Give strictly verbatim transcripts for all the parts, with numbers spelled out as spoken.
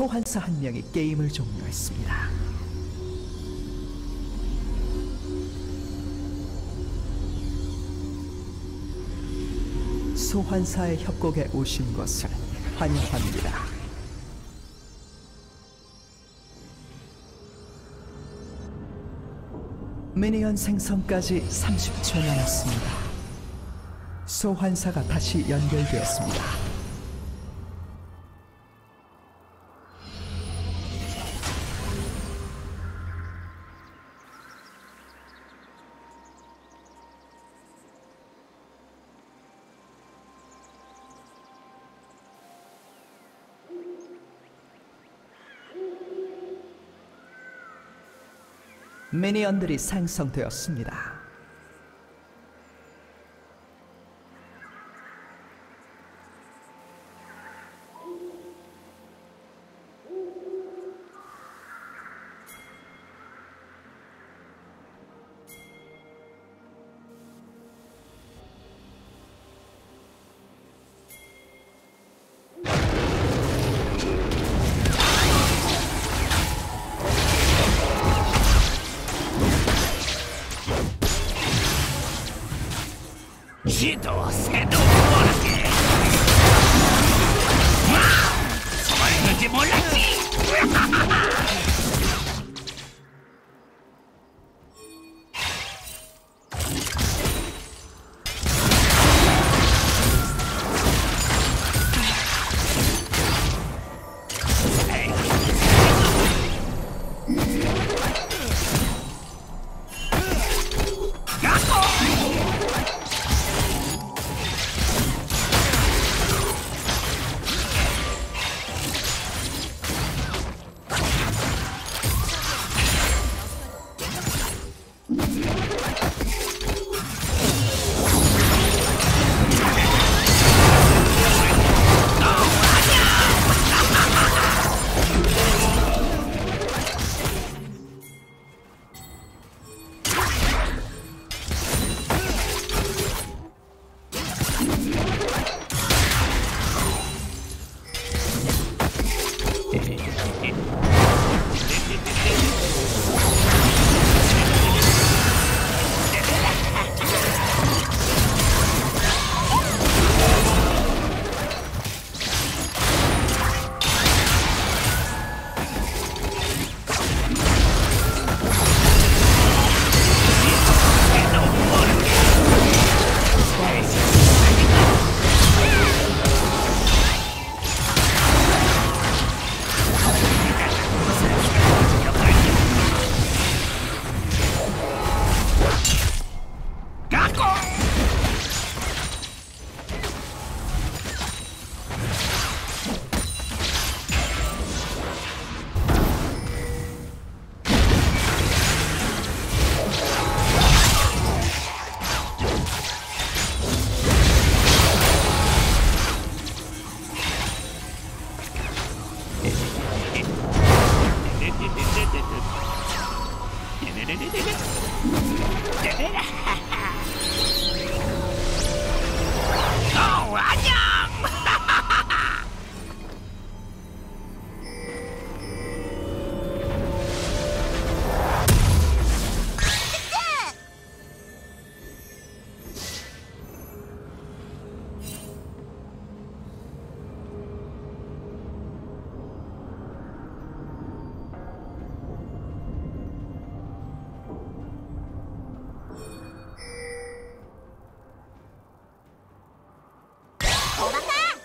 소환사 한 명이 게임을 종료했습니다. 소환사의 협곡에 오신 것을 환영합니다. 미니언 생성까지 삼십 초 남았습니다. 소환사가 다시 연결되었습니다. 미니언들이 생성되었습니다. Seto, Seto, Morati! Sono di Morati! 도망가!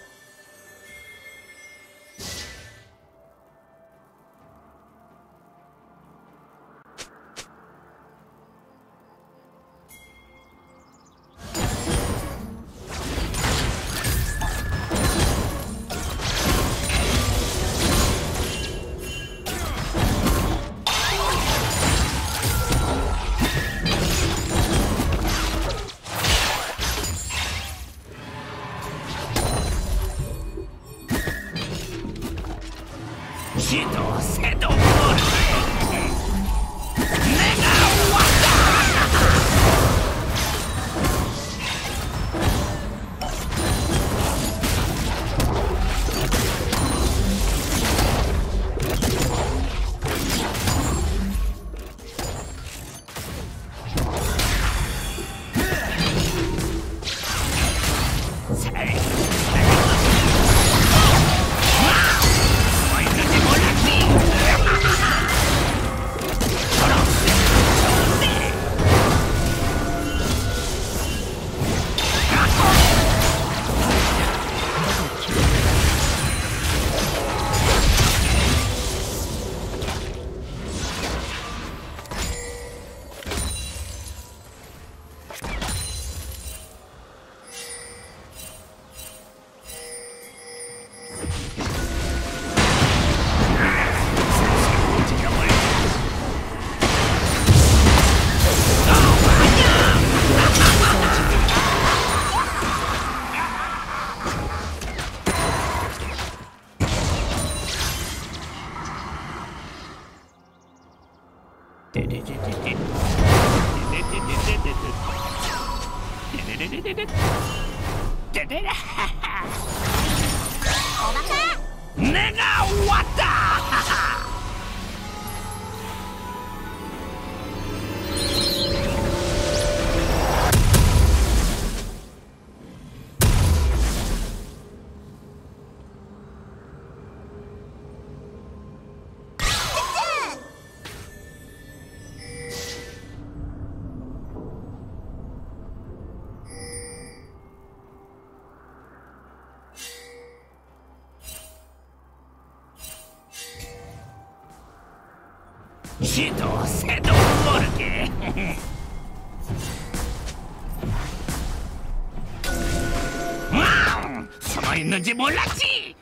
내가 왔다. Seto, Seto, 모르게. 와, 숨어 있는지 몰랐지.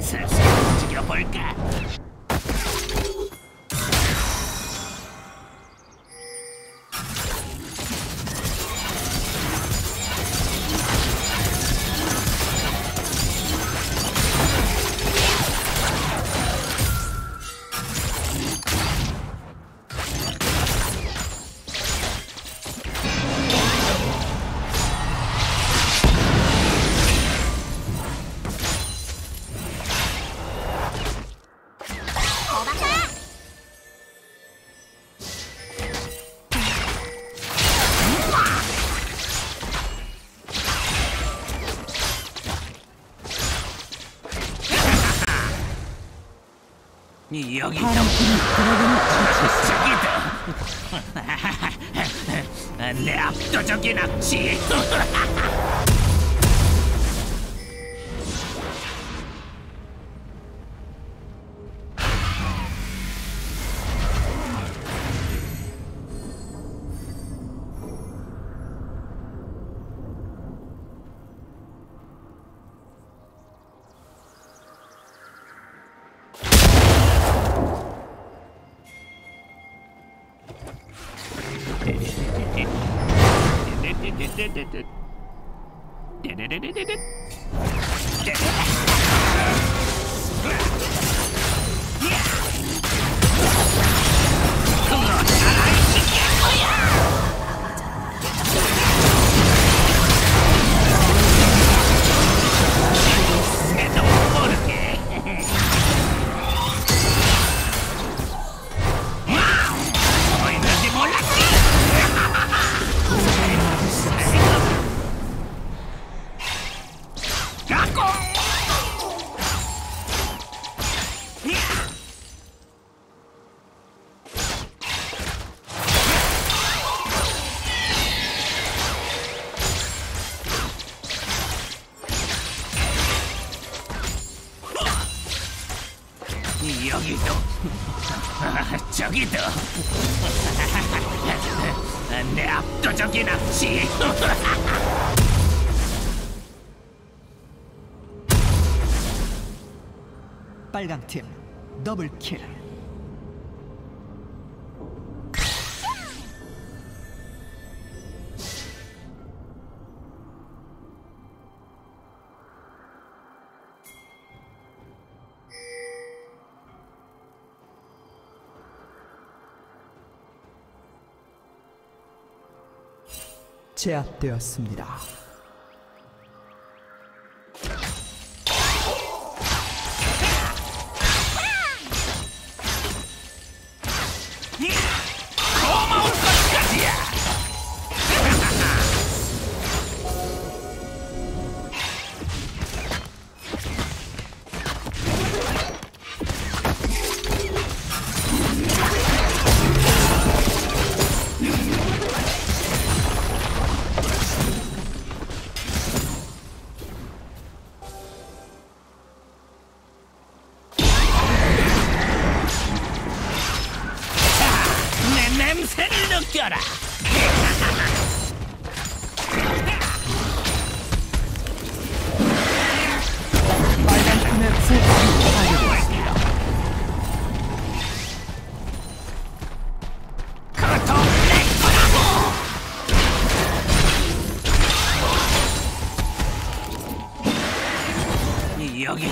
슬슬 움직여볼까? 여기서 저기다. 내 압도적인 악취. 여기도 저기도 내 압도적인 악취. 빨강 팀 더블 킬. 제압되었습니다. 고마울 것까지야. 냄새를 느껴라. 빨간 팀의 포탑이 파괴되었습니다. 그것도 내 거라고. 여기도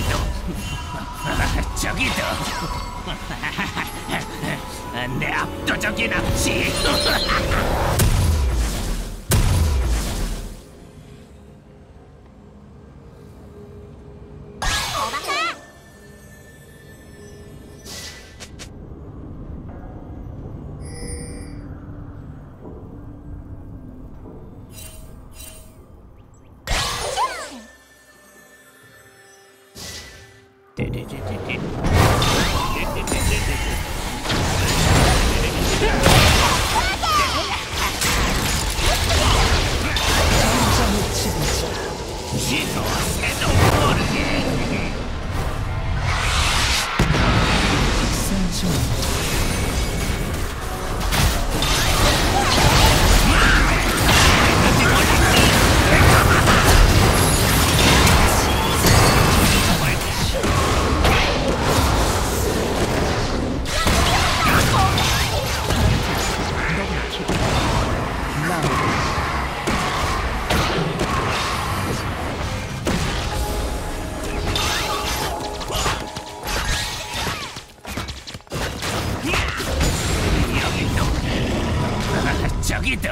저기도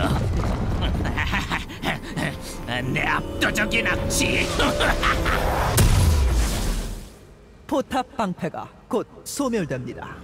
내 압도적인 악취. 내 압도적인 악취. 포탑 방패가 곧 소멸됩니다.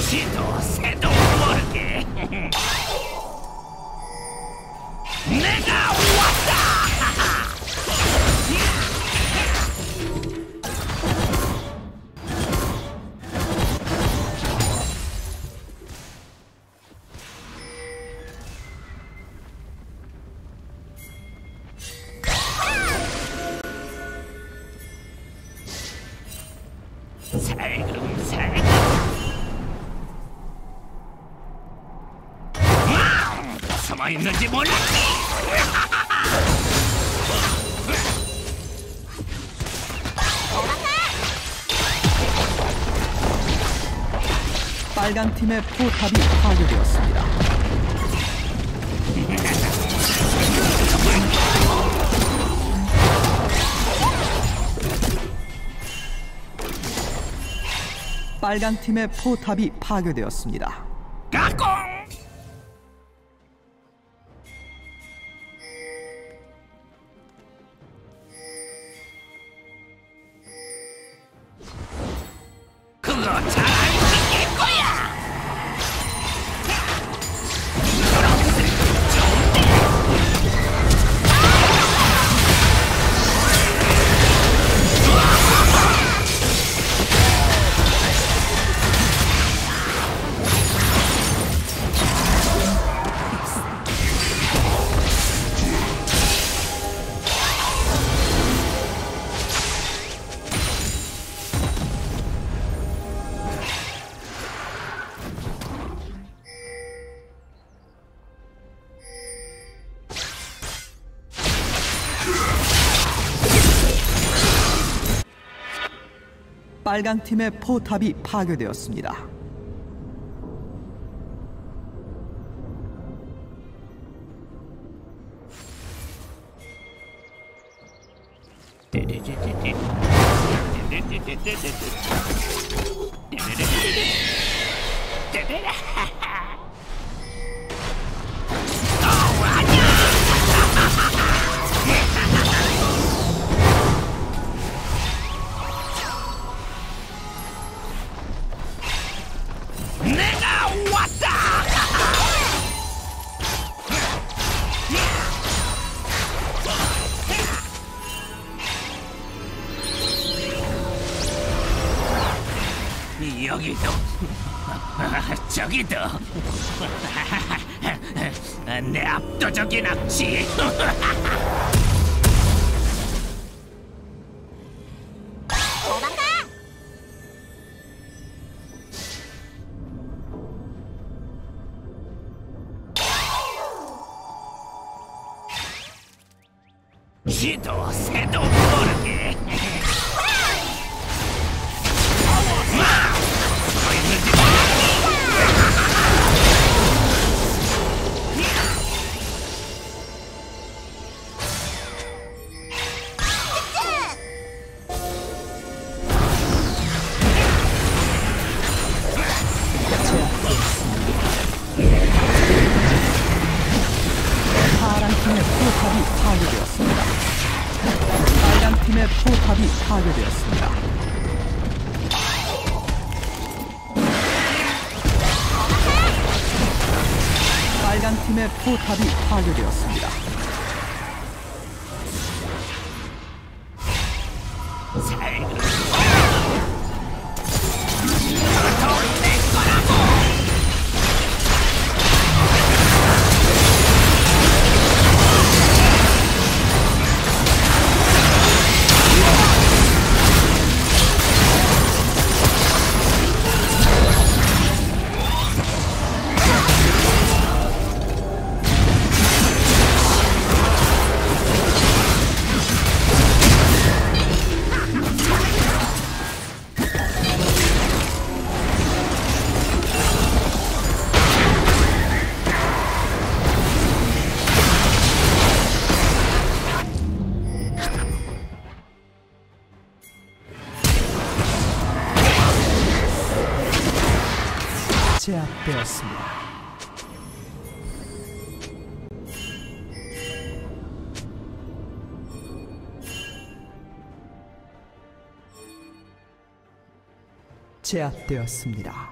시도 새도 모르게 내가 왔다. 살금살금 있는지 몰랐지. 빨간 팀의 포탑이 파괴되었습니다. 빨간 팀의 포탑이 파괴되었습니다. 까꿍! 빨간 팀의 포탑이 파괴되었습니다. 여기도 저기도 내 압도적인 악취. 도망가. 시도 새도 모르게. 포탑이 파괴되었습니다. 빨간 팀의 포탑이 파괴되었습니다. 제압되었습니다. 제압되었습니다.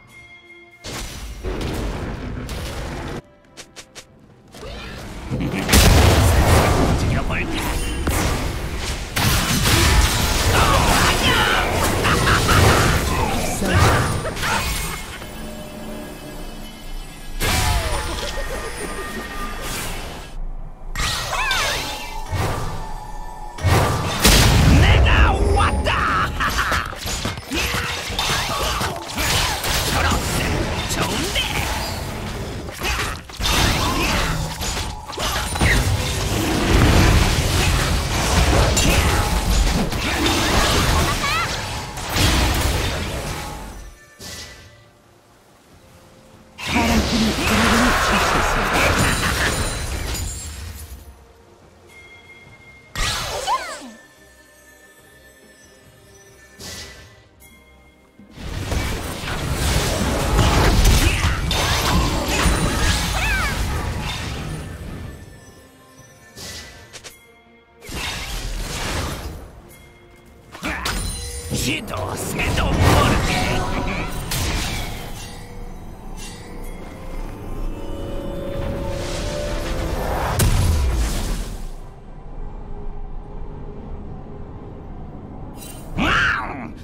시도 새도 모르게.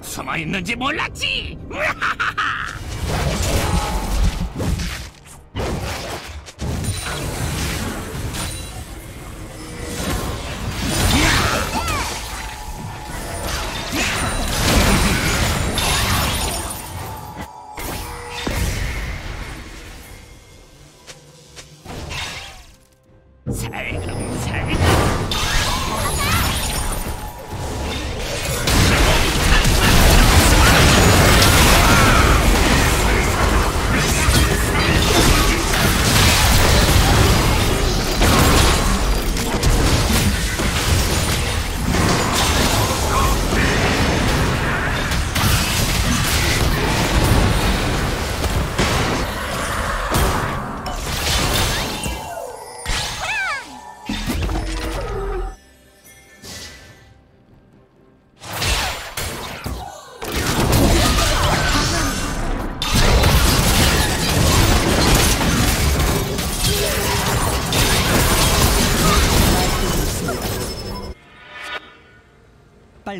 숨어 있는지 몰랐지. 살금살금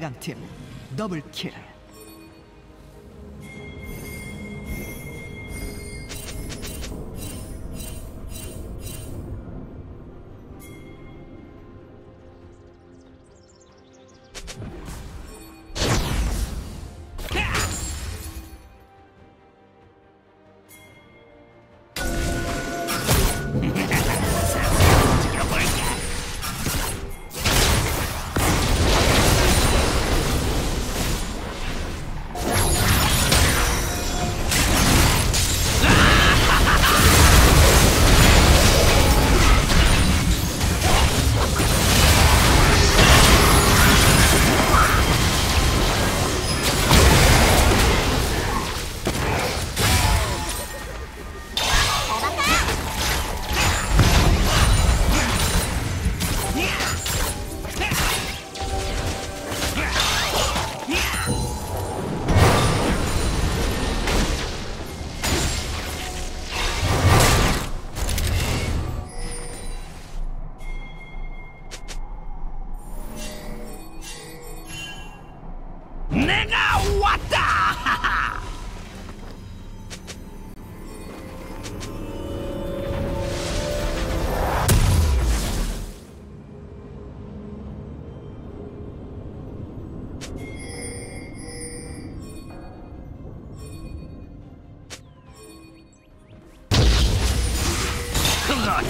빨강팀 더블킬.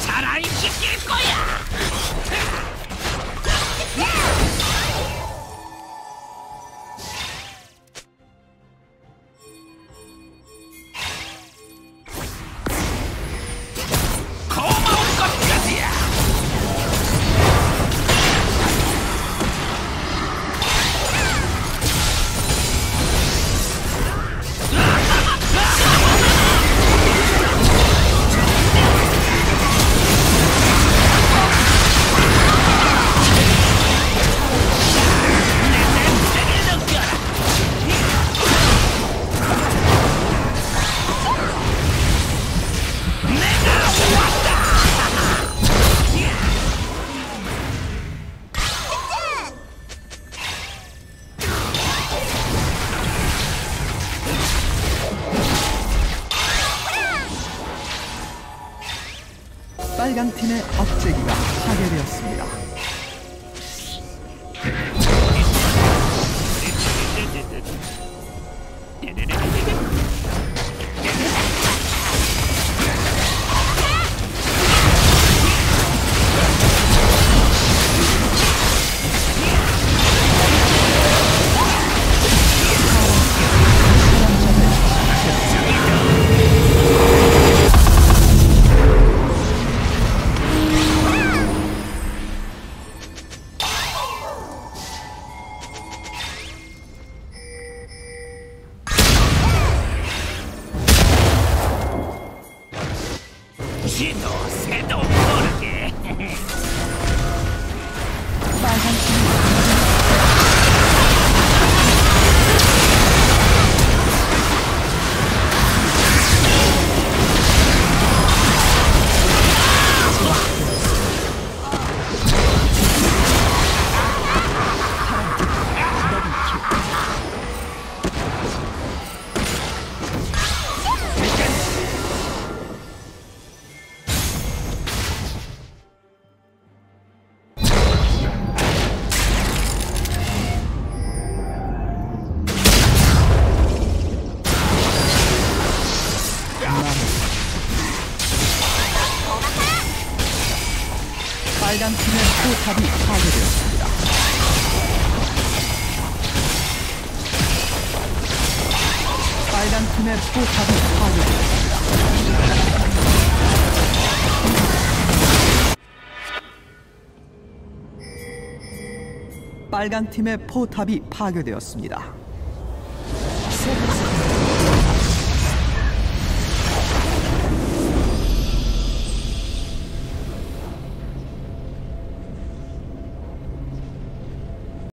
자라이 시킬 거야! 빨강팀의 업체기가 파괴되었습니다. Seto, Seto, 모르게. 빨간 팀의 포탑이 파괴되었습니다. 빨간 팀의 포탑이 파괴되었습니다. 빨간 팀의 포탑이 파괴되었습니다.